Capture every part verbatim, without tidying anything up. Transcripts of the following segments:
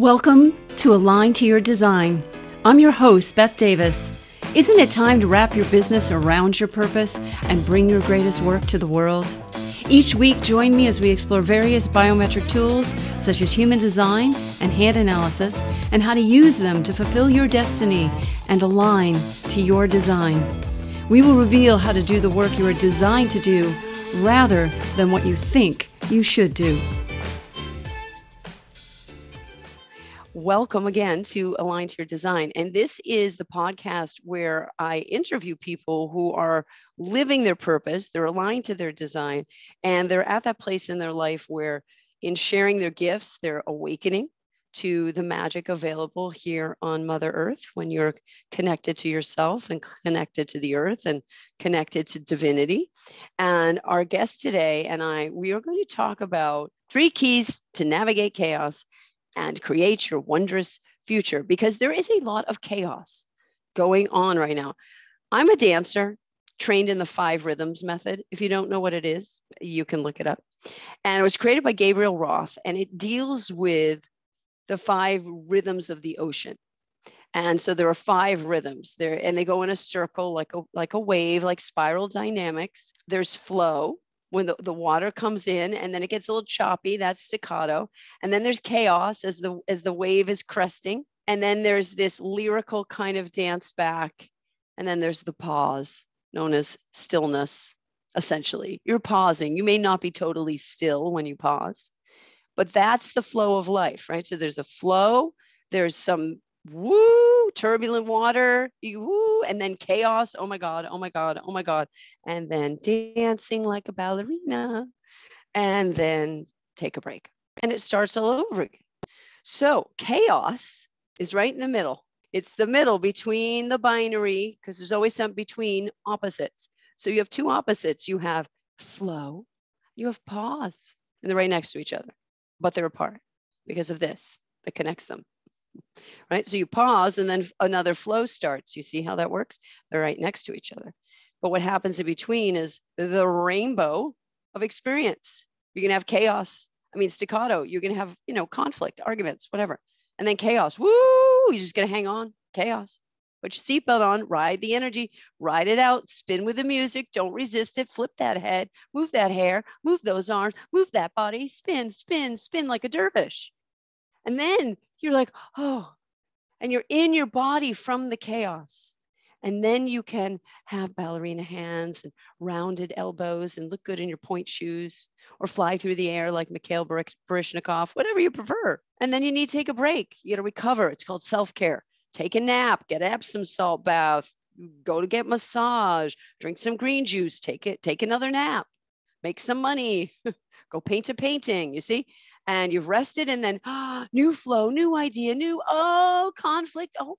Welcome to Align to Your Design. I'm your host, Baeth Davis. Isn't it time to wrap your business around your purpose and bring your greatest work to the world? Each week, join me as we explore various biometric tools such as human design and hand analysis and how to use them to fulfill your destiny and align to your design. We will reveal how to do the work you are designed to do rather than what you think you should do. Welcome again to Align to Your Design. And this is the podcast where I interview people who are living their purpose, they're aligned to their design, and they're at that place in their life where in sharing their gifts, they're awakening to the magic available here on Mother Earth when you're connected to yourself and connected to the earth and connected to divinity. And our guest today and I, we are going to talk about three keys to navigate chaos and create your wondrous future, because there is a lot of chaos going on right now. I'm a dancer trained in the five rhythms method. If you don't know what it is, you can look it up. And it was created by Gabriel Roth, and it deals with the five rhythms of the ocean. And so there are five rhythms there, and they go in a circle, like a, like a wave, like spiral dynamics. There's flow, when the, the water comes in and then it gets a little choppy, that's staccato. And then there's chaos as the as the wave is cresting. And then there's this lyrical kind of dance back. And then there's the pause, known as stillness, essentially. You're pausing. You may not be totally still when you pause, but that's the flow of life, right? So there's a flow, there's some woo, turbulent water, you, woo, and then chaos. Oh my God, oh my God, oh my God. And then dancing like a ballerina, and then take a break. And it starts all over again. So chaos is right in the middle. It's the middle between the binary, because there's always some between opposites. So you have two opposites. You have flow, you have pause, and they're right next to each other, but they're apart because of this that connects them. Right? So you pause and then another flow starts. You see how that works? They're right next to each other. But what happens in between is the rainbow of experience. You're going to have chaos. I mean, staccato. You're going to have, you know, conflict, arguments, whatever. And then chaos. Woo! You're just going to hang on. Chaos. Put your seatbelt on. Ride the energy. Ride it out. Spin with the music. Don't resist it. Flip that head. Move that hair. Move those arms. Move that body. Spin, spin, spin like a dervish. And then you're like, oh, and you're in your body from the chaos. And then you can have ballerina hands and rounded elbows and look good in your point shoes or fly through the air like Mikhail Baryshnikov, whatever you prefer. And then you need to take a break. You gotta recover. It's called self-care. Take a nap, get an Epsom salt bath, go to get massage, drink some green juice, take it, take another nap, make some money, go paint a painting, you see? And you've rested, and then ah, new flow, new idea, new, oh, conflict, oh,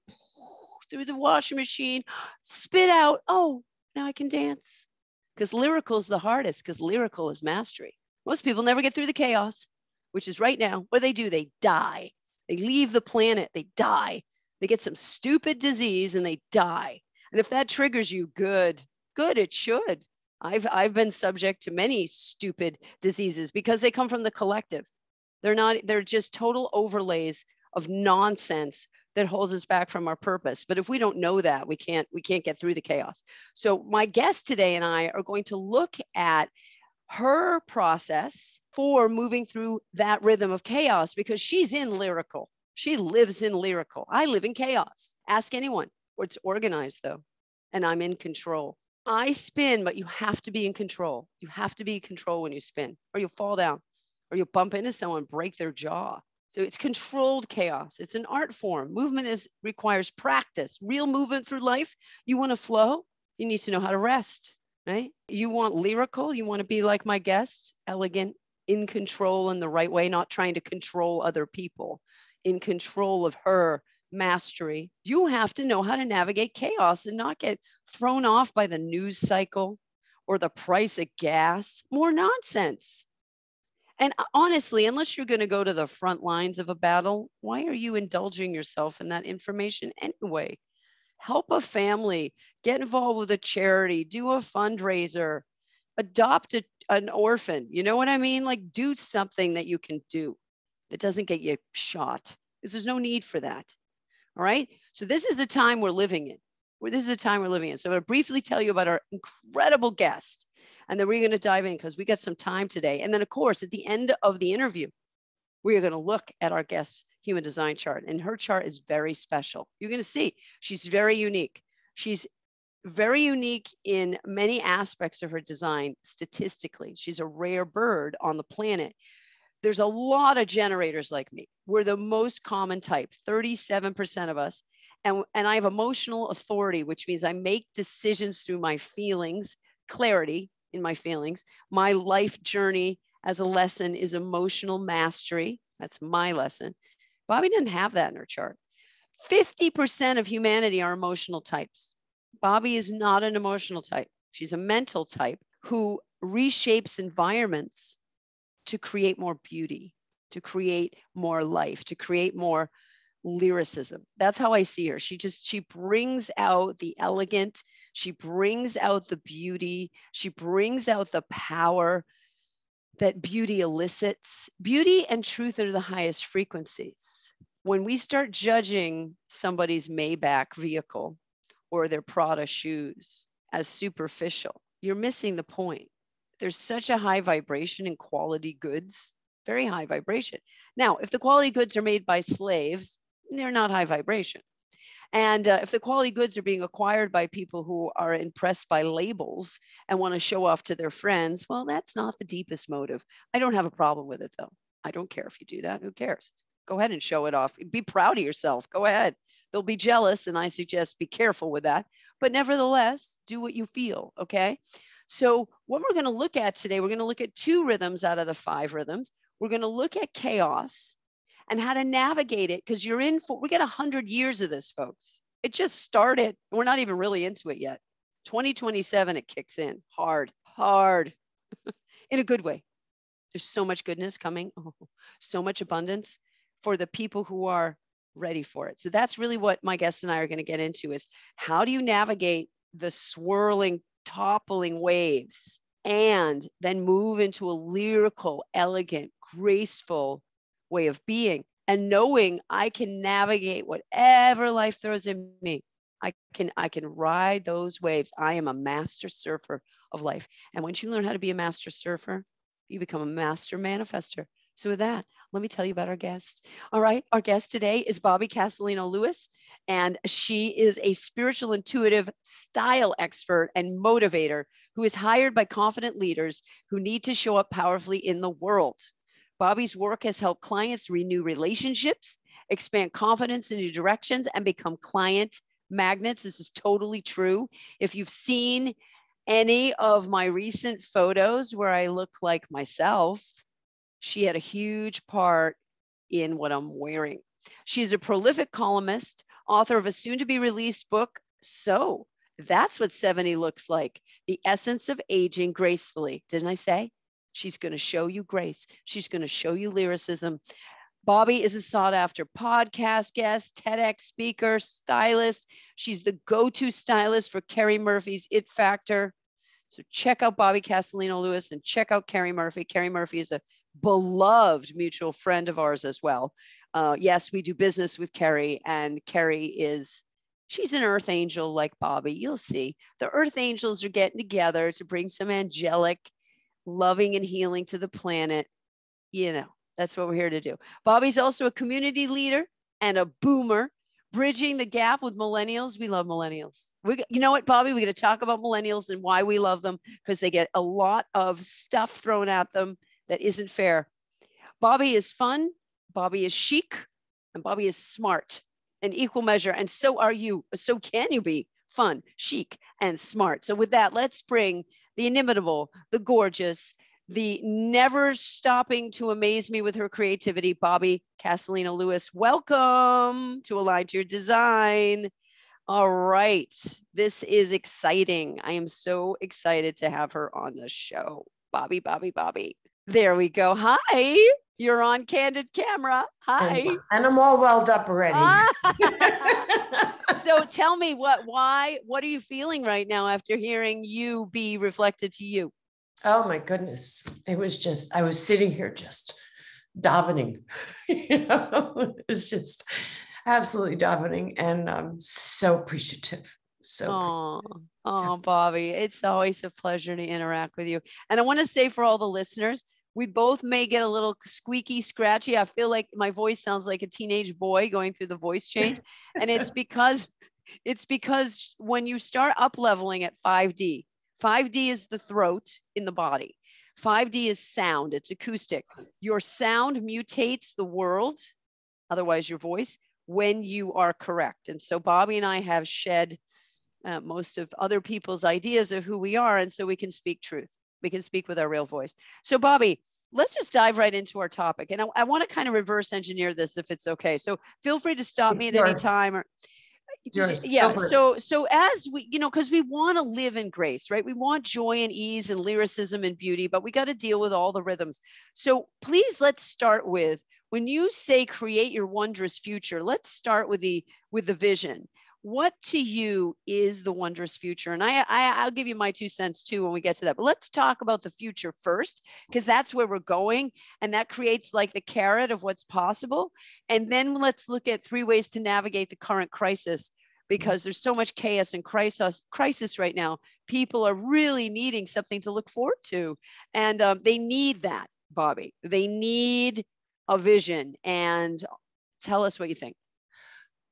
through the washing machine, spit out, oh, now I can dance. Because lyrical is the hardest, because lyrical is mastery. Most people never get through the chaos, which is right now. What do they do? They die. They leave the planet. They die. They get some stupid disease, and they die. And if that triggers you, good, good, it should. I've, I've been subject to many stupid diseases because they come from the collective. They're not, they're just total overlays of nonsense that holds us back from our purpose. But if we don't know that, we can't, we can't get through the chaos. So my guest today and I are going to look at her process for moving through that rhythm of chaos, because she's in lyrical. She lives in lyrical. I live in chaos. Ask anyone. It's organized though. And I'm in control. I spin, but you have to be in control. You have to be in control when you spin, or you'll fall down, or you bump into someone, break their jaw. So it's controlled chaos. It's an art form. Movement is requires practice, real movement through life. You want to flow, you need to know how to rest, right? You want lyrical, you want to be like my guest, elegant, in control in the right way, not trying to control other people, in control of her mastery. You have to know how to navigate chaos and not get thrown off by the news cycle or the price of gas, more nonsense. And honestly, unless you're going to go to the front lines of a battle, why are you indulging yourself in that information anyway? Help a family, get involved with a charity, do a fundraiser, adopt a, an orphan. You know what I mean? Like do something that you can do that doesn't get you shot because there's no need for that. All right. So this is the time we're living in. Where this is the time we're living in. So I'm going to briefly tell you about our incredible guest. And then we're going to dive in because we got some time today. And then, of course, at the end of the interview, we are going to look at our guest's human design chart. And her chart is very special. You're going to see she's very unique. She's very unique in many aspects of her design statistically. She's a rare bird on the planet. There's a lot of generators like me. We're the most common type, thirty-seven percent of us. And, and I have emotional authority, which means I make decisions through my feelings, clarity in my feelings. My life journey as a lesson is emotional mastery. That's my lesson. Bobbie didn't have that in her chart. fifty percent of humanity are emotional types. Bobbie is not an emotional type. She's a mental type who reshapes environments to create more beauty, to create more life, to create more lyricism. That's how I see her. She just, she brings out the elegant. She brings out the beauty. She brings out the power that beauty elicits. Beauty and truth are the highest frequencies. When we start judging somebody's Maybach vehicle or their Prada shoes as superficial, you're missing the point. There's such a high vibration in quality goods, very high vibration. Now, if the quality goods are made by slaves, they're not high vibration. And uh, if the quality goods are being acquired by people who are impressed by labels and want to show off to their friends, well, that's not the deepest motive. I don't have a problem with it, though. I don't care if you do that. Who cares? Go ahead and show it off. Be proud of yourself. Go ahead. They'll be jealous, and I suggest be careful with that. But nevertheless, do what you feel, okay? So what we're going to look at today, we're going to look at two rhythms out of the five rhythms. We're going to look at chaos and how to navigate it, because you're in for, we got one hundred years of this, folks. It just started. We're not even really into it yet. twenty twenty-seven, it kicks in hard, hard, in a good way. There's so much goodness coming, oh, so much abundance for the people who are ready for it. So that's really what my guests and I are going to get into is how do you navigate the swirling, toppling waves and then move into a lyrical, elegant, graceful way of being and knowing I can navigate whatever life throws at me. I can, I can ride those waves. I am a master surfer of life. And once you learn how to be a master surfer, you become a master manifester. So with that, let me tell you about our guest. All right. Our guest today is Bobbie Casalino-Lewis, and she is a spiritual intuitive style expert and motivator who is hired by confident leaders who need to show up powerfully in the world. Bobbie's work has helped clients renew relationships, expand confidence in new directions, and become client magnets. This is totally true. If you've seen any of my recent photos where I look like myself, she had a huge part in what I'm wearing. She is a prolific columnist, author of a soon-to-be released book, So That's What seventy Looks Like, The Essence of Aging Gracefully. Didn't I say? She's going to show you grace. She's going to show you lyricism. Bobbie is a sought-after podcast guest, TEDx speaker, stylist. She's the go-to stylist for Carrie Murphy's It Factor. So check out Bobbie Casalino-Lewis and check out Carrie Murphy. Carrie Murphy is a beloved mutual friend of ours as well. Uh, yes, we do business with Carrie, and Carrie is, she's an earth angel like Bobbie. You'll see the earth angels are getting together to bring some angelic loving and healing to the planet. You know, that's what we're here to do. Bobbie's also a community leader and a boomer, bridging the gap with millennials. We love millennials. We, you know what, Bobbie? We're going to talk about millennials and why we love them, because they get a lot of stuff thrown at them that isn't fair. Bobbie is fun. Bobbie is chic. And Bobbie is smart in equal measure. And so are you. So can you be fun, chic, and smart. So with that, let's bring the inimitable, the gorgeous, the never stopping to amaze me with her creativity, Bobbie Casalino-Lewis. Welcome to Align to Your Design. All right. This is exciting. I am so excited to have her on the show. Bobbie, Bobbie, Bobbie. There we go. Hi. You're on candid camera. Hi. And, and I'm all welled up already. So tell me what, why, what are you feeling right now after hearing you be reflected to you? Oh my goodness. It was just, I was sitting here just davening. You know, it's just absolutely davening, and I'm so appreciative. So oh, oh, Bobbie, it's always a pleasure to interact with you. And I want to say for all the listeners, we both may get a little squeaky, scratchy. I feel like my voice sounds like a teenage boy going through the voice change. And it's because it's because when you start up leveling at five D, five D is the throat in the body. five D is sound. It's acoustic. Your sound mutates the world, otherwise your voice, when you are correct. And so Bobbie and I have shed Uh, most of other people's ideas of who we are. And so we can speak truth. We can speak with our real voice. So Bobbie, let's just dive right into our topic. And I, I want to kind of reverse engineer this if it's okay. So feel free to stop me at Yours. any time. Or, Yours. Yeah. So, so as we, you know, cause we want to live in grace, right? We want joy and ease and lyricism and beauty, but we got to deal with all the rhythms. So please, let's start with, when you say create your wondrous future, let's start with the, with the vision. What to you is the wondrous future? And I, I, I'll give you my two cents too when we get to that. But let's talk about the future first, because that's where we're going. And that creates like the carrot of what's possible. And then let's look at three ways to navigate the current crisis, because there's so much chaos and crisis, crisis right now. People are really needing something to look forward to. And um, they need that, Bobbie. They need a vision. And tell us what you think.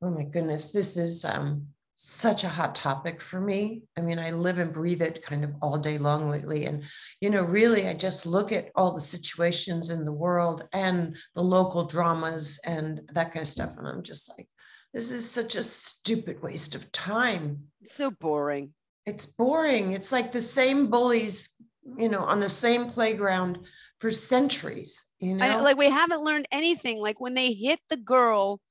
Oh my goodness, this is um, such a hot topic for me. I mean, I live and breathe it kind of all day long lately. And, you know, really, I just look at all the situations in the world and the local dramas and that kind of stuff. And I'm just like, this is such a stupid waste of time. It's so boring. It's boring. It's like the same bullies, you know, on the same playground for centuries, you know? I, like we haven't learned anything. Like when they hit the girl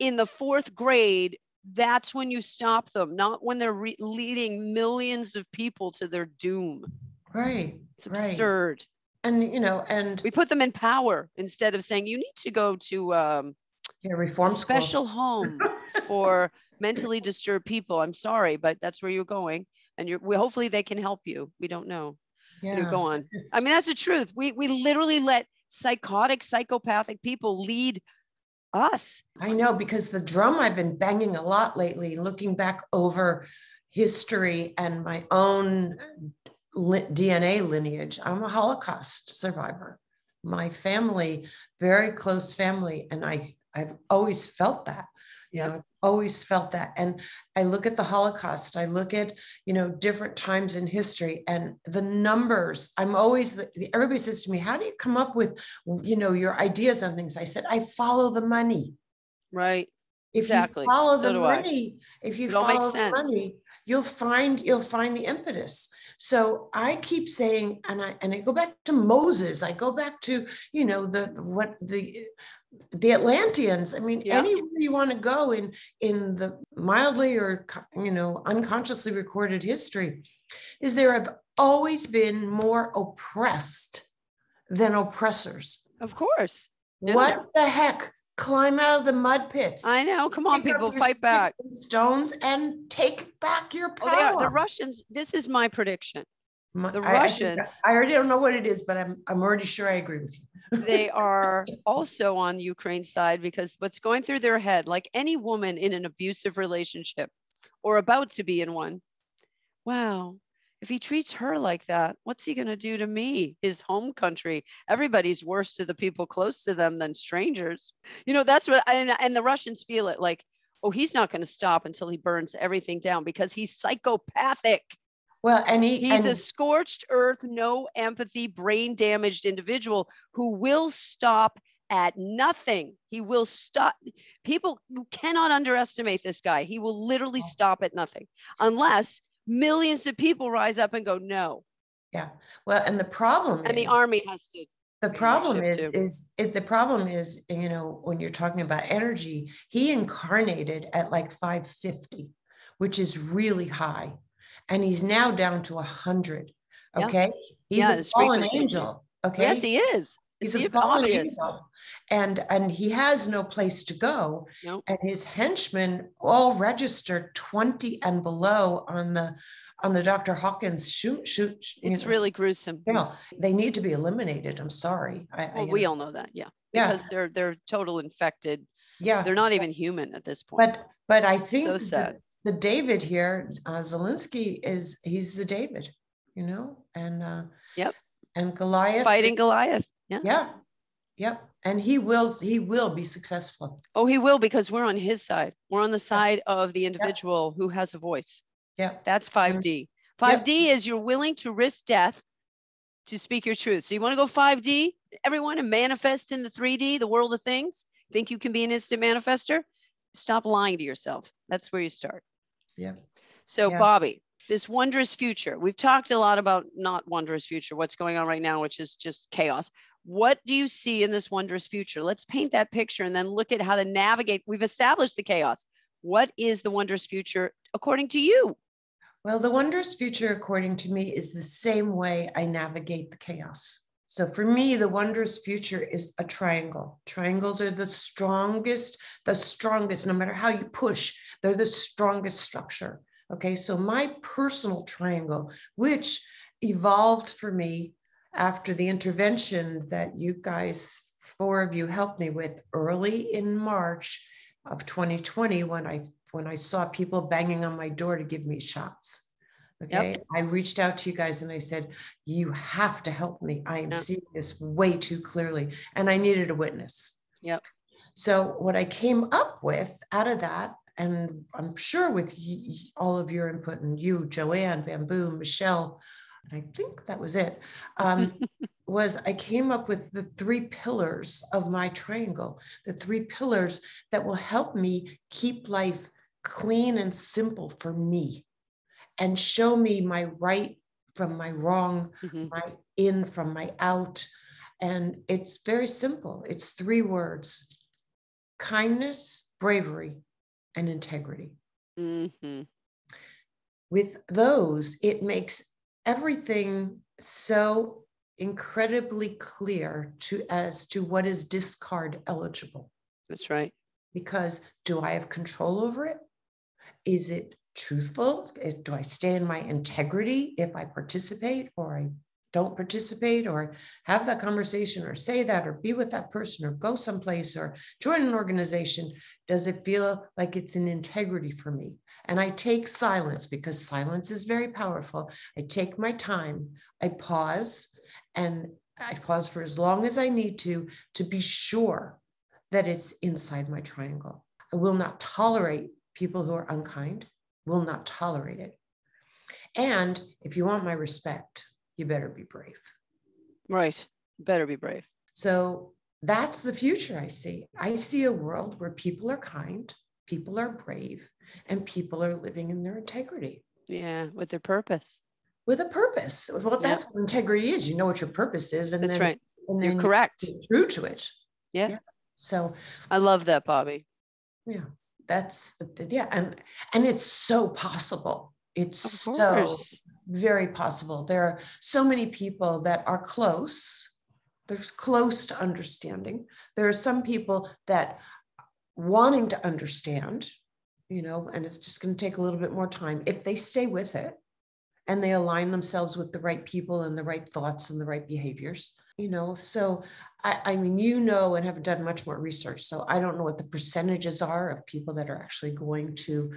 in the fourth grade, that's when you stop them, not when they're re- leading millions of people to their doom. Right. It's absurd. Right. And, you know, and we put them in power instead of saying, you need to go to um, yeah, reform a special home for mentally disturbed people. I'm sorry, but that's where you're going. And you're, well, hopefully they can help you. We don't know. Yeah. You know, go on. I mean, that's the truth. We, we literally let psychotic, psychopathic people lead us. I know, because the drum I've been banging a lot lately, looking back over history and my own D N A lineage. I'm a Holocaust survivor. My family, very close family, and I, I've always felt that. Yeah, you know, I've always felt that. And I look at the Holocaust, I look at, you know, different times in history and the numbers. I'm always, everybody says to me, how do you come up with, you know, your ideas on things? I said, I follow the money. Right. If exactly. you follow so the money, I. if you follow the money, you'll find, you'll find the impetus. So I keep saying, and I, and I go back to Moses, I go back to, you know, the, what the, the Atlanteans. I mean, yeah. anywhere you want to go in, in the mildly or, you know, unconsciously recorded history is there have always been more oppressed than oppressors. Of course. No, what no. the heck? Climb out of the mud pits. I know. Come on, people, fight back. And stones and take back your power. Oh, they are. The Russians, this is my prediction. My, the I, Russians. I, I already don't know what it is, but I'm I'm already sure I agree with you. They are also on the Ukraine side, because what's going through their head, like any woman in an abusive relationship or about to be in one, wow, if he treats her like that, what's he going to do to me? His home country. Everybody's worse to the people close to them than strangers. You know, that's what, and, and the Russians feel it like, oh, he's not going to stop until he burns everything down because he's psychopathic. Well, and he, he's and, a scorched earth, no empathy, brain damaged individual who will stop at nothing. He will stop. People cannot underestimate this guy. He will literally stop at nothing unless millions of people rise up and go, no. Yeah. Well, and the problem and is, the army has to. The problem is, is, is the problem is, you know, when you're talking about energy, he incarnated at like five fifty, which is really high. And he's now down to a hundred. Okay. Yeah. He's yeah, a fallen angel. Okay. Yes, he is. He's it's a fallen obvious. angel. And, and he has no place to go. Nope. And his henchmen all register twenty and below on the, on the Doctor Hawkins shoot, shoot. shoot it's know. really gruesome. Yeah. You know, they need to be eliminated. I'm sorry. I, well, I, we know. all know that. Yeah. because yeah. they're they're total infected. Yeah, they're not even human at this point. But but I think so sad. The, the David here, uh, Zelensky is he's the David, you know, and uh, yep, and Goliath fighting Goliath. Yeah, yeah, yep. And he will he will be successful. Oh, he will, because we're on his side. We're on the side yeah. of the individual yeah. who has a voice. Yeah, that's five D. five D yeah. is you're willing to risk death to speak your truth. So you want to go five D, everyone, and manifest in the three D, the world of things. Think you can be an instant manifester? Stop lying to yourself. That's where you start. Yeah. So yeah. Bobbie, this wondrous future, we've talked a lot about not wondrous future, what's going on right now, which is just chaos. What do you see in this wondrous future? Let's paint that picture and then look at how to navigate. We've established the chaos. What is the wondrous future according to you? Well, the wondrous future, according to me, is the same way I navigate the chaos. So for me, the wondrous future is a triangle. Triangles are the strongest, the strongest, no matter how you push, they're the strongest structure. Okay, so my personal triangle, which evolved for me after the intervention that you guys, four of you helped me with early in March of twenty twenty, when I when I saw people banging on my door to give me shots. Okay. Yep. I reached out to you guys and I said, you have to help me. I am yep. seeing this way too clearly. And I needed a witness. Yep. So what I came up with out of that, and I'm sure with y- all of your input and you, Joanne, Bamboo, Michelle, and I think that was it, um, was I came up with the three pillars of my triangle, the three pillars that will help me keep life clean and simple for me, and show me my right from my wrong, mm-hmm. my in from my out. And it's very simple. It's three words: kindness, bravery, and integrity. Mm-hmm. With those, it makes everything so incredibly clear to as to what is discard eligible. That's right. Because do I have control over it? Is it truthful? Is, do I stay in my integrity if I participate or I don't participate or have that conversation or say that or be with that person or go someplace or join an organization? Does it feel like it's an integrity for me? And I take silence, because silence is very powerful. I take my time. I pause, and I pause for as long as I need to, to be sure that it's inside my triangle. I will not tolerate people who are unkind. Will not tolerate it. And if you want my respect, you better be brave. Right. Better be brave. So that's the future I see. I see a world where people are kind, people are brave, and people are living in their integrity. Yeah, with their purpose. With a purpose. Well, that's yeah. what integrity is. You know what your purpose is. And that's then, right. And then you're correct. You're true to it. Yeah. yeah. So I love that, Bobbie. Yeah. That's yeah, and and it's so possible. It's so very possible. There are so many people that are close. There's close to understanding. There are some people that wanting to understand, you know, and it's just going to take a little bit more time if they stay with it and they align themselves with the right people and the right thoughts and the right behaviors. You know, so I, I mean, you know, and haven't done much more research, so I don't know what the percentages are of people that are actually going to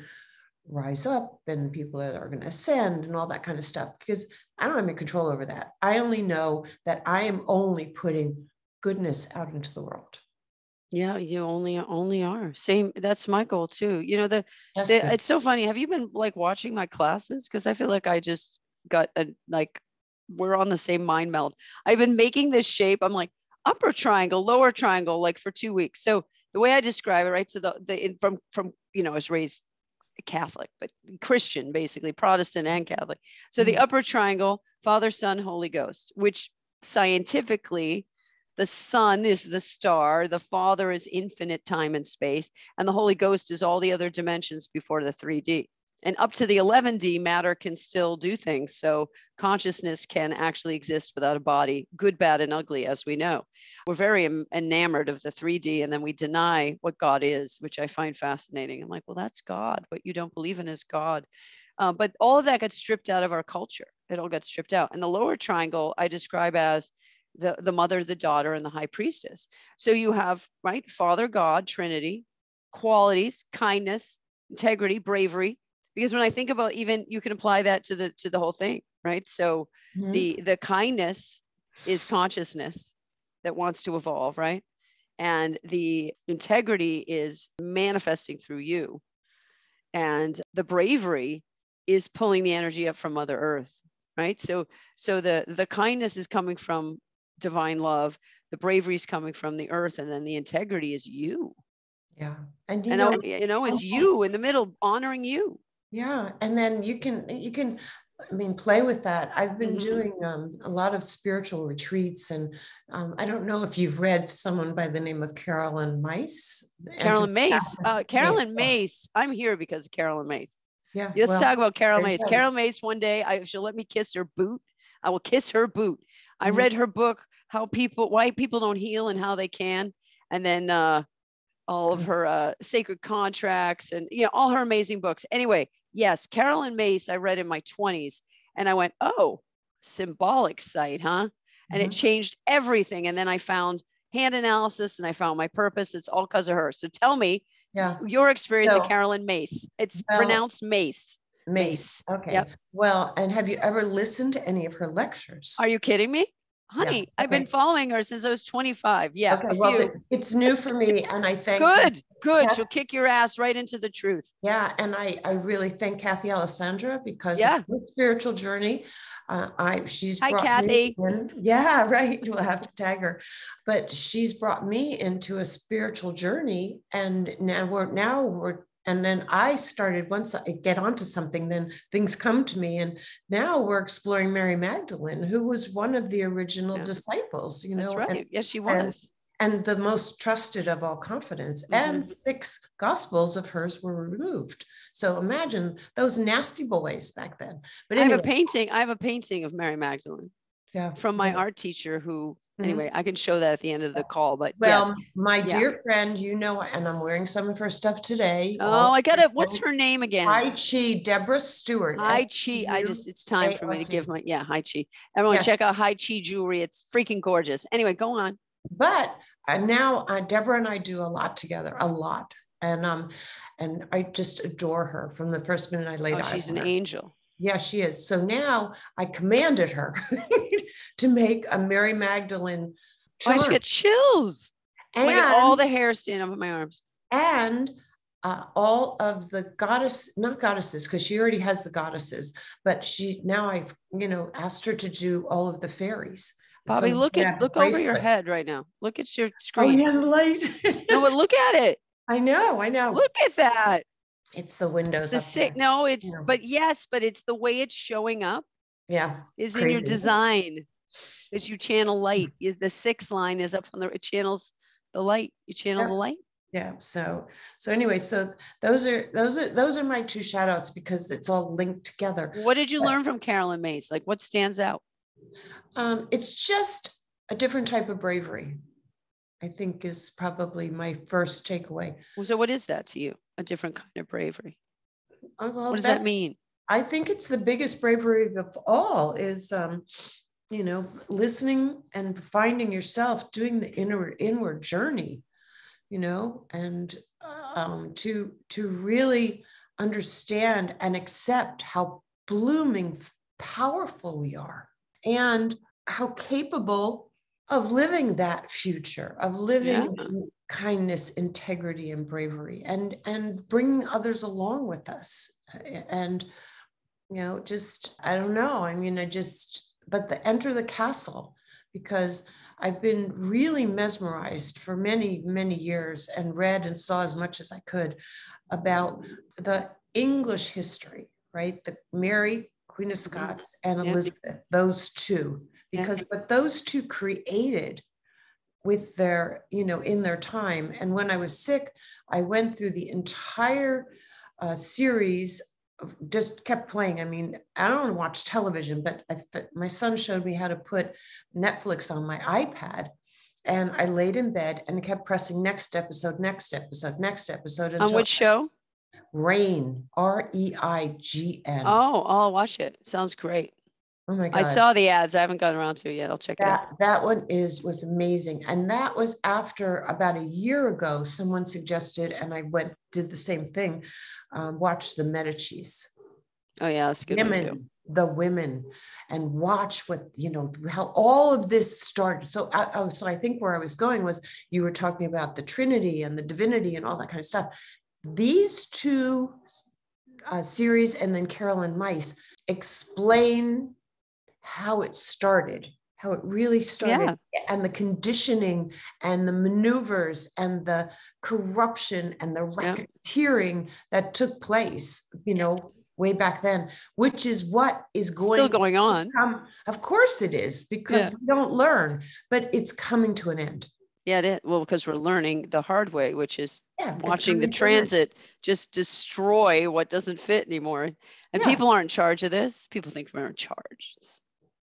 rise up and people that are going to ascend and all that kind of stuff, because I don't have any control over that. I only know that I am only putting goodness out into the world. Yeah, you only only are. Same. That's my goal too. You know, the, the it's so funny. Have you been like watching my classes? Because I feel like I just got a like. We're on the same mind meld. I've been making this shape. I'm like upper triangle, lower triangle, like for two weeks. So the way I describe it, right? So the, the from, from, you know, I was raised Catholic, but Christian, basically Protestant and Catholic. So mm-hmm. the upper triangle, Father, Son, Holy Ghost, which scientifically the Son is the star, the Father is infinite time and space, and the Holy Ghost is all the other dimensions before the three D. And up to the eleven D, matter can still do things. So consciousness can actually exist without a body, good, bad, and ugly, as we know. We're very enamored of the three D, and then we deny what God is, which I find fascinating. I'm like, well, that's God. What you don't believe in is God. Um, but all of that got stripped out of our culture. It all got stripped out. And the lower triangle I describe as the, the mother, the daughter, and the high priestess. So you have, right, Father, God, Trinity, qualities, kindness, integrity, bravery. Because when I think about, even you can apply that to the to the whole thing, right? So mm-hmm. the the kindness is consciousness that wants to evolve, right? And the integrity is manifesting through you. And the bravery is pulling the energy up from Mother Earth, right? So so the, the kindness is coming from divine love. The bravery is coming from the earth. And then the integrity is you. Yeah. And, you, and know, I, you know, it's you in the middle, honoring you. Yeah. And then you can, you can, I mean, play with that. I've been mm-hmm. doing um, a lot of spiritual retreats, and um, I don't know if you've read someone by the name of Caroline Myss. Caroline Myss. Uh, Caroline Myss. I'm here because of Caroline Myss. Yeah. Let's well, talk about Caroline Myss. Go. Caroline Myss, one day, I, if she'll let me kiss her boot, I will kiss her boot. I mm-hmm. read her book, How People, Why People Don't Heal and How They Can. And then uh, all of her uh, sacred contracts and, you know, all her amazing books. Anyway, yes, Caroline Myss, I read in my twenties, and I went, oh, symbolic site, huh? And mm-hmm. it changed everything. And then I found hand analysis, and I found my purpose. It's all because of her. So tell me yeah. your experience so, of Caroline Myss. It's well, pronounced Mace. Mace. Mace. Okay. Yep. Well, and have you ever listened to any of her lectures? Are you kidding me? Honey, yeah, okay. I've been following her since I was twenty-five. Yeah. Okay, a few. Well, it's new for me. And I thank Good, good. Kathy. She'll kick your ass right into the truth. Yeah. And I, I really thank Kathy Alessandra, because yeah. of her spiritual journey. Uh, I she's Hi, brought Kathy. Me in. Yeah, right. We'll have to tag her. But she's brought me into a spiritual journey. And now we're now we're and then I started, once I get onto something, then things come to me. And now we're exploring Mary Magdalene, who was one of the original yeah. disciples, you That's know. That's right. And, yes, she was. And, and the most trusted of all confidants. Mm-hmm. And six gospels of hers were removed. So imagine those nasty boys back then. But anyway. I have a painting. I have a painting of Mary Magdalene yeah. from my yeah. art teacher who... Anyway, I can show that at the end of the call, but well, yes. my yeah. dear friend, you know, and I'm wearing some of her stuff today. Oh, I got it. What's her name again? Hi Chi, Deborah Stewart. Hi Chi. I just, it's time for me to give my, yeah, Hi Chi. Everyone yes. check out Hi Chi jewelry. It's freaking gorgeous. Anyway, go on. But uh, now uh, Deborah and I do a lot together, a lot. And, um, and I just adore her from the first minute I laid eyes on her. She's an angel. Yeah, she is. So now I commanded her to make a Mary Magdalene charm. Oh, I just get chills. And I get all the hair standing up in my arms. And uh, all of the goddess, not goddesses, because she already has the goddesses, but she now I've, you know, asked her to do all of the fairies. Bobbie, so look at look over your head right now. Look at your screen. Oh, yeah, light. No, but look at it. I know, I know. Look at that. It's the windows. The si- no, it's, yeah. but yes, but it's the way it's showing up. Yeah. Is crazy. In your design as you channel light. Is the sixth line is up on the, it channels the light. You channel yeah. the light. Yeah. So, so anyway, so those are, those are, those are my two shout outs because it's all linked together. What did you but, learn from Caroline Myss? Like what stands out? Um, it's just a different type of bravery, I think, is probably my first takeaway. So what is that to you? A different kind of bravery. Uh, well, what does that, that mean? I think it's the biggest bravery of all is, um, you know, listening and finding yourself, doing the inner inward journey, you know, and um, to to really understand and accept how blooming powerful we are and how capable of living that future, of living yeah. kindness, integrity, and bravery, and and bringing others along with us. And, you know, just, I don't know. I mean, I just, but the enter the castle, because I've been really mesmerized for many, many years and read and saw as much as I could about the English history, right? The Mary, Queen of Scots, and Elizabeth, yeah. those two. Because, but those two created with their, you know, in their time. And when I was sick, I went through the entire uh, series, of, just kept playing. I mean, I don't watch television, but I, my son showed me how to put Netflix on my iPad. And I laid in bed and kept pressing next episode, next episode, next episode. On which show? Reign, R E I G N. Oh, I'll watch it. Sounds great. Oh my God. I saw the ads. I haven't gotten around to it yet. I'll check that, it out. That one is, was amazing. And that was after about a year ago, someone suggested, and I went, did the same thing. Um, watch The Medicis. Oh yeah. That's a good women, one too. The women, and watch what, you know, how all of this started. So, I, oh, so I think where I was going was you were talking about the Trinity and the divinity and all that kind of stuff. These two uh, series, and then Caroline Myss, explain how it started, how it really started, yeah. and the conditioning and the maneuvers and the corruption and the racketeering yeah. that took place, you know, way back then, which is what is going, Still going on. Come, of course it is, because yeah. we don't learn, but it's coming to an end. Yeah, it is. Well, because we're learning the hard way, which is yeah, watching the transit just destroy what doesn't fit anymore. And yeah. people aren't in charge of this. People think we're in charge. It's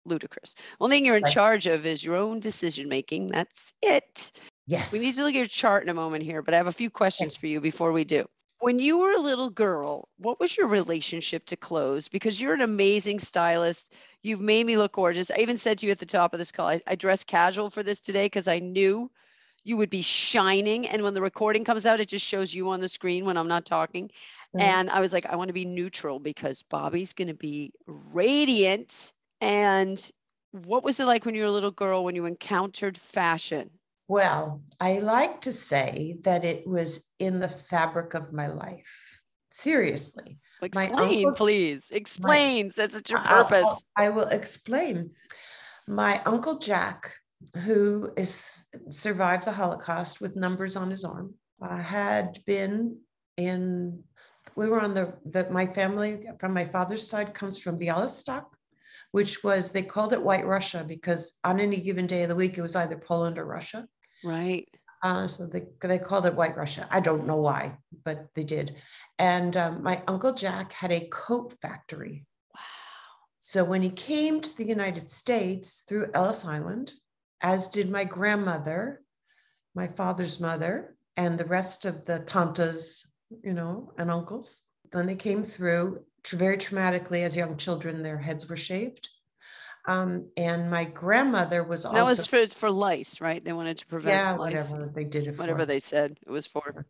ludicrous. Only thing you're in right. charge of is your own decision making. That's it. Yes. We need to look at your chart in a moment here, but I have a few questions okay. for you before we do. When you were a little girl, what was your relationship to clothes? Because you're an amazing stylist. You've made me look gorgeous. I even said to you at the top of this call, I, I dressed casual for this today because I knew you would be shining. And when the recording comes out, it just shows you on the screen when I'm not talking. Mm-hmm. And I was like, I want to be neutral because Bobbie's going to be radiant. And what was it like when you were a little girl, when you encountered fashion? Well, I like to say that it was in the fabric of my life. Seriously. Explain, my uncle, please. Explain, since it's your purpose. I, I will explain. My Uncle Jack, who is survived the Holocaust with numbers on his arm, uh, had been in, we were on the, the, my family from my father's side comes from Bialystok, which was, they called it White Russia because on any given day of the week, it was either Poland or Russia. Right. Uh, so they, they called it White Russia. I don't know why, but they did. And um, my Uncle Jack had a coat factory. Wow. So when he came to the United States through Ellis Island, as did my grandmother, my father's mother, and the rest of the tantas, you know, and uncles. Then they came through very traumatically as young children. Their heads were shaved. Um, and my grandmother was also- That was for, for lice, right? They wanted to prevent yeah, lice. Yeah, whatever they did it for. Whatever they said it was for.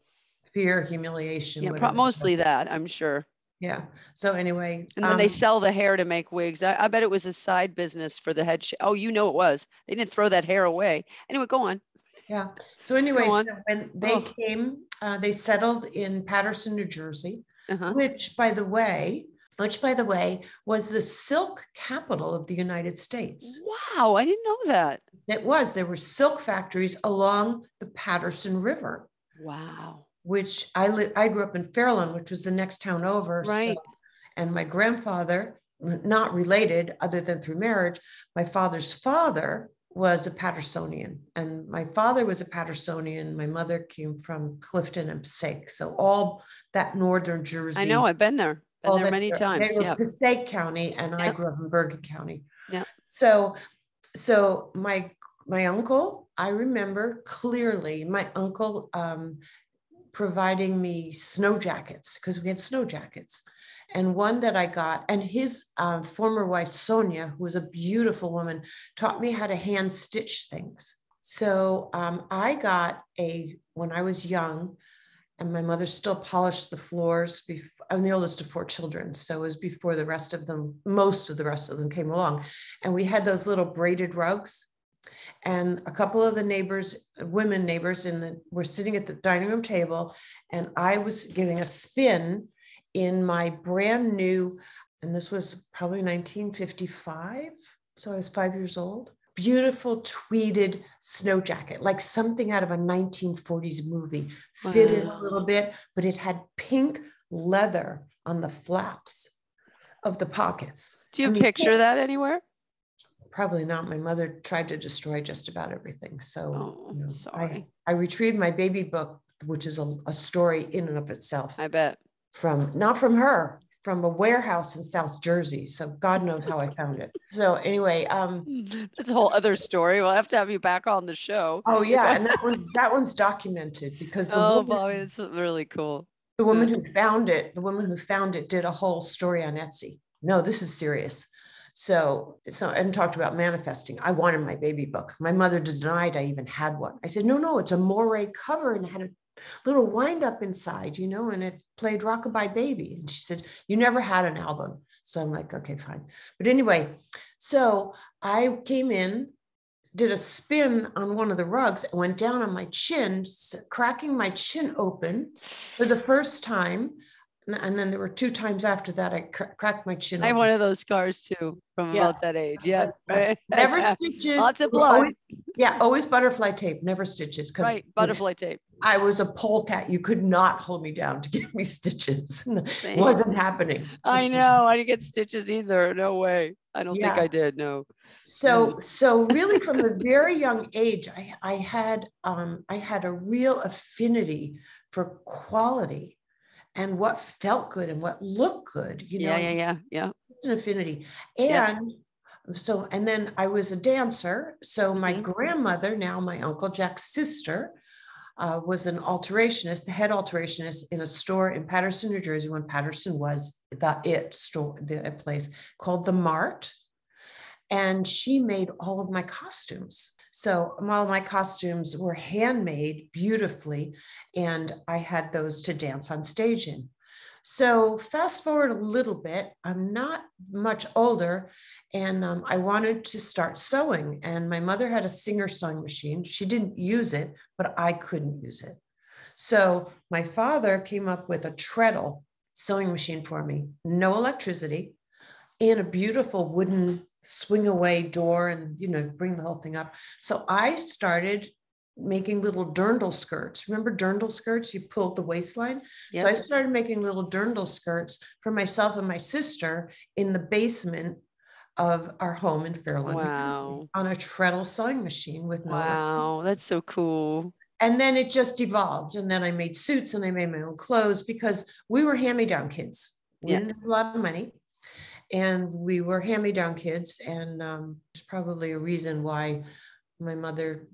Fear, humiliation. Yeah, pro- mostly that, I'm sure. Yeah. So anyway, and then um, they sell the hair to make wigs. I, I bet it was a side business for the head. Sh- oh, you know, it was, they didn't throw that hair away. Anyway, go on. Yeah. So anyway, so when they oh. came, uh, they settled in Paterson, New Jersey, uh-huh. which by the way, which by the way, was the silk capital of the United States. Wow. I didn't know that. It was, there were silk factories along the Paterson River. Wow. Which I li- I grew up in Fairland, which was the next town over. Right. So, and my grandfather, not related other than through marriage, my father's father was a Patersonian, and my father was a Patersonian. My mother came from Clifton and Passaic, so all that northern Jersey. I know, I've been there, been there that, many they times. They were yep. Passaic County, and yep. I grew up in Bergen County. Yeah. So, so my my uncle, I remember clearly. My uncle. Um, providing me snow jackets because we had snow jackets. And one that I got, and his uh, former wife, Sonia, who was a beautiful woman, taught me how to hand stitch things. So um, I got a, when I was young, and my mother still polished the floors. Before, I'm the oldest of four children. So it was before the rest of them, most of the rest of them came along. And we had those little braided rugs. And a couple of the neighbors, women neighbors, in the, were sitting at the dining room table, and I was giving a spin in my brand new, and this was probably nineteen fifty-five, so I was five years old, beautiful tweeded snow jacket, like something out of a nineteen forties movie, wow. fitted a little bit, but it had pink leather on the flaps of the pockets. Do you I mean, picture that anywhere? Probably not. My mother tried to destroy just about everything. So oh, you know, sorry. I, I retrieved my baby book, which is a, a story in and of itself. I bet. From, not from her, from a warehouse in South Jersey. So God knows how I found it. So anyway. Um, That's a whole other story. We'll have to have you back on the show. Oh yeah. And that one's, that one's documented because. The oh, Bobby, it's really cool. The woman who found it, the woman who found it did a whole story on Etsy. No, this is serious. So, so and talked about manifesting. I wanted my baby book. My mother denied I even had one. I said, no, no, it's a moire cover and it had a little wind up inside, you know, and it played Rockabye Baby. And she said, you never had an album. So I'm like, okay, fine. But anyway, so I came in, did a spin on one of the rugs, and went down on my chin, cracking my chin open for the first time. And then there were two times after that, I cr- cracked my chin. I had one of those scars too, from yeah. about that age. Yeah. Right. Never stitches. Lots of blood. Always, yeah. Always butterfly tape, never stitches. Right. Butterfly tape. I was a polecat. You could not hold me down to give me stitches. It wasn't happening. I know. I didn't get stitches either. No way. I don't yeah. think I did. No. So, so really from a very young age, I, I had, um, I had a real affinity for quality. And what felt good and what looked good, you know? Yeah, yeah, yeah, yeah. It's an affinity. And yeah. so, and then I was a dancer. So my mm-hmm. grandmother, now my Uncle Jack's sister, uh, was an alterationist, the head alterationist in a store in Paterson, New Jersey, when Paterson was the it store, the place called The Mart. And she made all of my costumes. So all my costumes were handmade beautifully, and I had those to dance on stage in. So fast forward a little bit, I'm not much older, and um, I wanted to start sewing. And my mother had a Singer sewing machine. She didn't use it, but I couldn't use it. So my father came up with a treadle sewing machine for me, no electricity, in a beautiful wooden swing away door, and, you know, bring the whole thing up. So I started making little dirndl skirts. Remember dirndl skirts? You pulled the waistline. Yep. So I started making little dirndl skirts for myself and my sister in the basement of our home in Fairland. Wow. On a treadle sewing machine with no. Wow, electricity. That's so cool. And then it just evolved. And then I made suits and I made my own clothes because we were hand-me-down kids. We yep. didn't have a lot of money. And we were hand-me-down kids, and um, there's probably a reason why my mother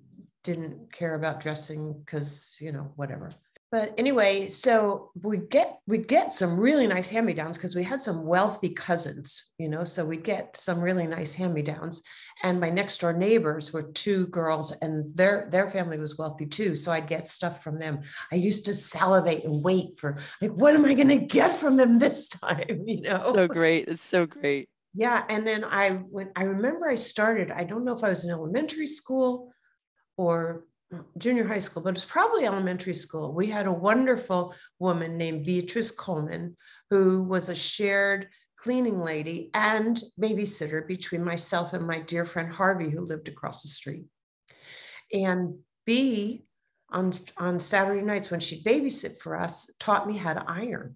didn't care about dressing, because, you know, whatever. But anyway, so we get we'd get some really nice hand-me-downs because we had some wealthy cousins, you know. So we get some really nice hand-me-downs, and my next door neighbors were two girls, and their their family was wealthy too. So I'd get stuff from them. I used to salivate and wait for, like, what am I going to get from them this time? You know, so great. It's so great. Yeah, and then I when I remember I started. I don't know if I was in elementary school or junior high school, but it's probably elementary school. We had a wonderful woman named Beatrice Coleman, who was a shared cleaning lady and babysitter between myself and my dear friend Harvey, who lived across the street. And Bea, on, on Saturday nights when she'd babysit for us, taught me how to iron.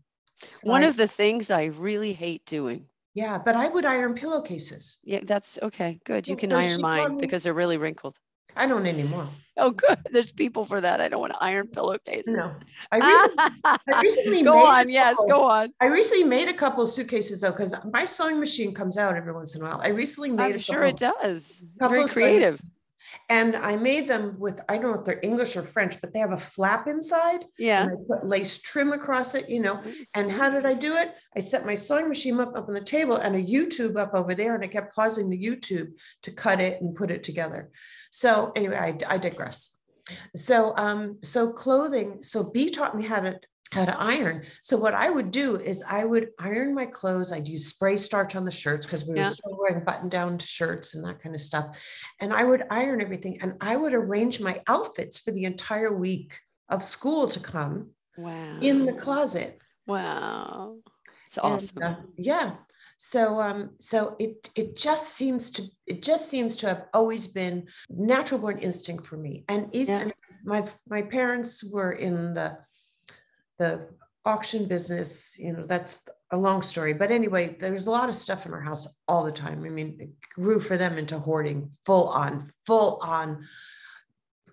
So One I, of the things I really hate doing. Yeah, but I would iron pillowcases. Yeah, that's okay. Good. You can so iron mine me, because they're really wrinkled. I don't anymore. Oh, good. There's people for that. I don't want to iron pillowcases. No, I recently, I recently go made on. Yes, go on. I recently made a couple of suitcases though, because my sewing machine comes out every once in a while. I recently made. I'm a sure couple, it does. Very creative. Sewing, and I made them with, I don't know if they're English or French, but they have a flap inside. Yeah. And I put lace trim across it, you know. Nice. And how did I do it? I set my sewing machine up up on the table and a YouTube up over there, and I kept pausing the YouTube to cut it and put it together. So anyway, I, I digress. So, um, so clothing, so Bea taught me how to, how to iron. So what I would do is I would iron my clothes. I'd use spray starch on the shirts because we yeah. were still wearing button down shirts and that kind of stuff. And I would iron everything. And I would arrange my outfits for the entire week of school to come wow. in the closet. Wow. It's awesome. And, uh, yeah. So, um, so it, it just seems to, it just seems to have always been natural born instinct for me. And is, yeah. and my, my parents were in the, the auction business, you know, that's a long story, but anyway, there's a lot of stuff in our house all the time. I mean, it grew for them into hoarding, full on, full on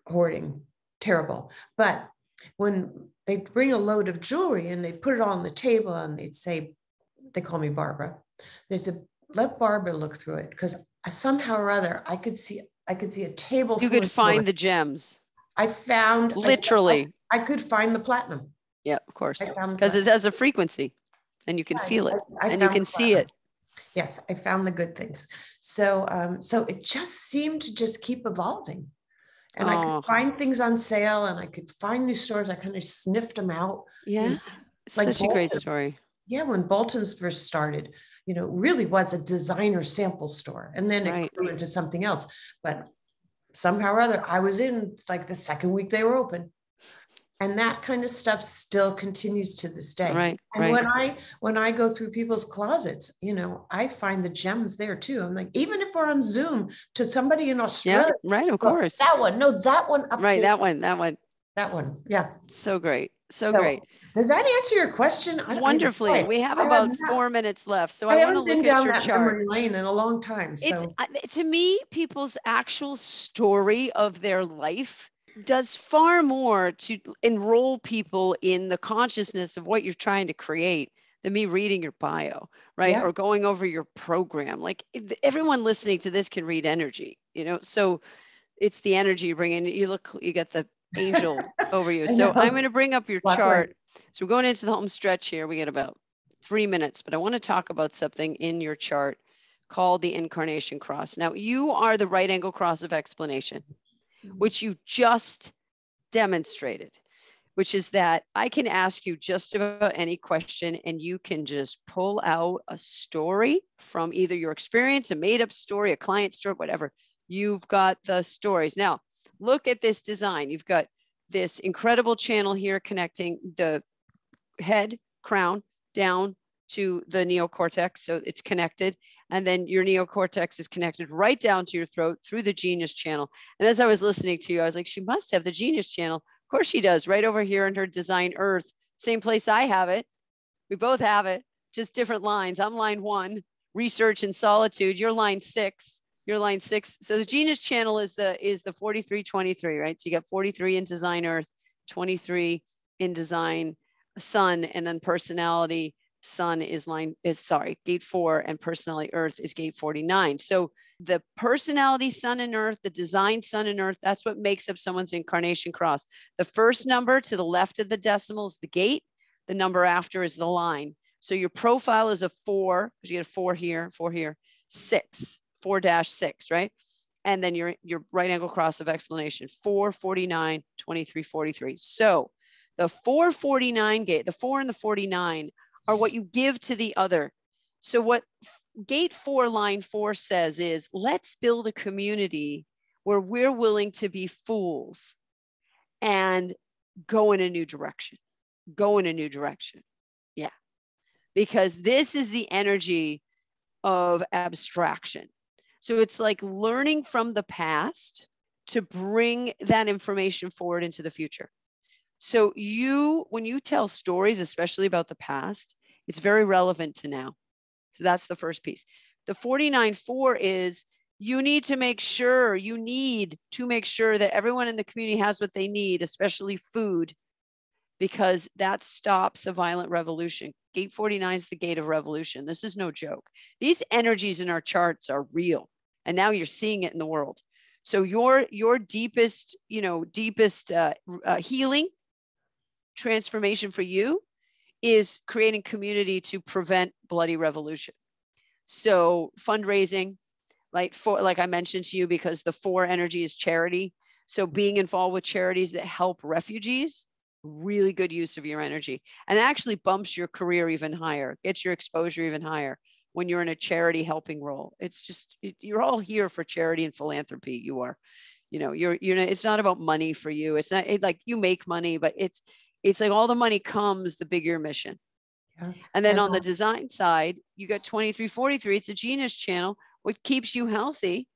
hoarding, terrible. But when they bring a load of jewelry and they put it all on the table and they'd say, they call me Barbara. They said, let Barbara look through it, because somehow or other, I could see, I could see a table. You could find jewelry. The gems. I found literally. I, I, I could find the platinum. Yeah, of course, because it has a frequency, and you can yeah, feel it, I, I and you can platinum. See it. Yes, I found the good things. So, um, so it just seemed to just keep evolving, and oh. I could find things on sale, and I could find new stores. I kind of sniffed them out. Yeah, it's like such Bolton, a great story. Yeah, when Bolton's first started, you know, it really was a designer sample store, and then right. it grew into something else. But somehow or other, I was in like the second week they were open. And that kind of stuff still continues to this day. Right, and right. when I when I go through people's closets, you know, I find the gems there too. I'm like, even if we're on Zoom to somebody in Australia, yeah, right? Of course, that one, no, that one, up right? There. That one, that one, that one. Yeah, so great, so, so great. Does that answer your question? I Wonderfully, I we have about have four minutes left, so I, I want to look at your chart. Memory lane in a long time. So it's, uh, to me, people's actual story of their life does far more to enroll people in the consciousness of what you're trying to create than me reading your bio, right? Yeah. Or going over your program. Like everyone listening to this can read energy, you know? So it's the energy you bring in. You look, you got the angel over you. So I'm going to bring up your Black chart. Light. So we're going into the home stretch here. We got about three minutes, but I want to talk about something in your chart called the incarnation cross. Now you are the right angle cross of explanation, which you just demonstrated, which is that I can ask you just about any question and you can just pull out a story from either your experience, a made up story, a client story, whatever. You've got the stories. Now, look at this design. You've got this incredible channel here connecting the head crown down to the neocortex. So it's connected. And then your neocortex is connected right down to your throat through the genius channel. And as I was listening to you, I was like, she must have the genius channel. Of course she does, right over here in her design earth, same place I have it. We both have it, just different lines. I'm line one, research and solitude. You're line six, you're line six. So the genius channel is the is the forty-three twenty-three, right? So you got forty-three in design earth, twenty-three in design sun, and then personality. Sun is line is sorry, gate four, and personality earth is gate forty-nine. So the personality sun and earth, the design sun and earth, that's what makes up someone's incarnation cross. The first number to the left of the decimal is the gate. The number after is the line. So your profile is a four, because you get a four here, four here, six, four dash six, right? And then your, your right angle cross of explanation, four, forty-nine, twenty-three, forty-three. So the four forty-nine gate, the four and the forty-nine are what you give to the other. So what gate four, line four says is, let's build a community where we're willing to be fools and go in a new direction, go in a new direction. Yeah, because this is the energy of abstraction. So it's like learning from the past to bring that information forward into the future. So you, when you tell stories, especially about the past, it's very relevant to now. So that's the first piece. The forty-nine four is you need to make sure, you need to make sure that everyone in the community has what they need, especially food, because that stops a violent revolution. Gate forty-nine is the gate of revolution. This is no joke. These energies in our charts are real. And now you're seeing it in the world. So your, your deepest, you know, deepest uh, uh, healing, transformation for you is creating community to prevent bloody revolution. So fundraising, like for like I mentioned to you, because the four energy is charity. So being involved with charities that help refugees, really good use of your energy, and actually bumps your career even higher, gets your exposure even higher when you're in a charity helping role. It's just, you're all here for charity and philanthropy. You are, you know, you're, you know, it's not about money for you. It's not it, like you make money, but it's, It's like all the money comes, the bigger mission. Yeah. And then yeah. on the design side, you got twenty-three forty-three. It's a genius channel. What keeps you healthy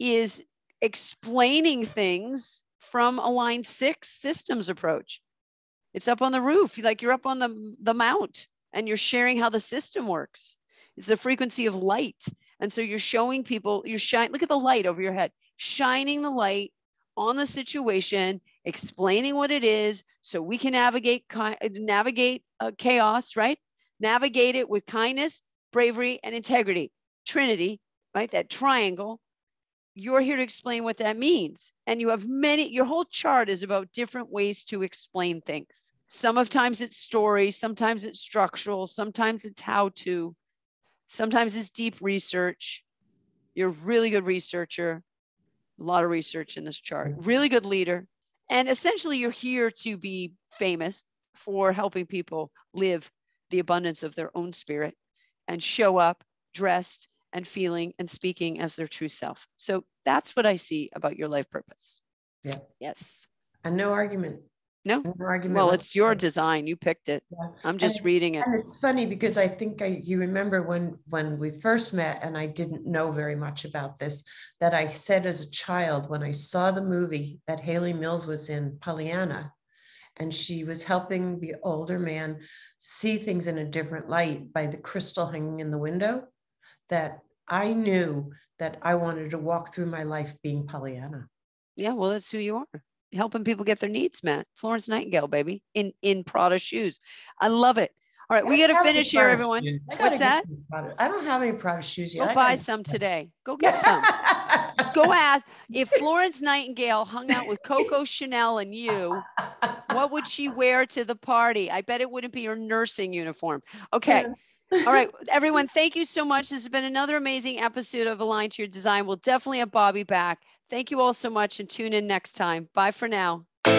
is explaining things from a line six systems approach. It's up on the roof. Like you're up on the, the mount and you're sharing how the system works. It's the frequency of light. And so you're showing people, you're shining, look at the light over your head, shining the light on the situation, explaining what it is so we can navigate navigate uh, chaos, right? Navigate it with kindness, bravery, and integrity. Trinity, right? That triangle. You're here to explain what that means. And you have many, your whole chart is about different ways to explain things. Sometimes it's stories, sometimes it's structural, sometimes it's how to. Sometimes it's deep research. You're a really good researcher. A lot of research in this chart. Really good leader. And essentially, you're here to be famous for helping people live the abundance of their own spirit and show up dressed and feeling and speaking as their true self. So that's what I see about your life purpose. Yeah. Yes. And no argument. No. no argument. Well, it's your design. You picked it. Yeah. I'm just reading it. And it's funny because I think I, you remember when, when we first met, and I didn't know very much about this, that I said as a child, when I saw the movie that Hayley Mills was in, Pollyanna, and she was helping the older man see things in a different light by the crystal hanging in the window, that I knew that I wanted to walk through my life being Pollyanna. Yeah, well, that's who you are. Helping people get their needs met. Florence Nightingale, baby, in, in Prada shoes. I love it. All right, we got to finish here, everyone. What's that? I don't have any Prada shoes yet. Go buy some today. Go get some. Go ask, if Florence Nightingale hung out with Coco Chanel and you, what would she wear to the party? I bet it wouldn't be her nursing uniform. Okay. All right, everyone, thank you so much. This has been another amazing episode of Align to Your Design. We'll definitely have Bobbie back. Thank you all so much, and tune in next time. Bye for now. I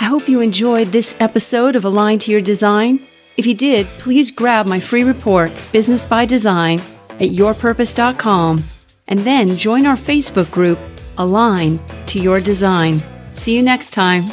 hope you enjoyed this episode of Align to Your Design. If you did, please grab my free report, Business by Design, at your purpose dot com, and then join our Facebook group, Align to Your Design. See you next time.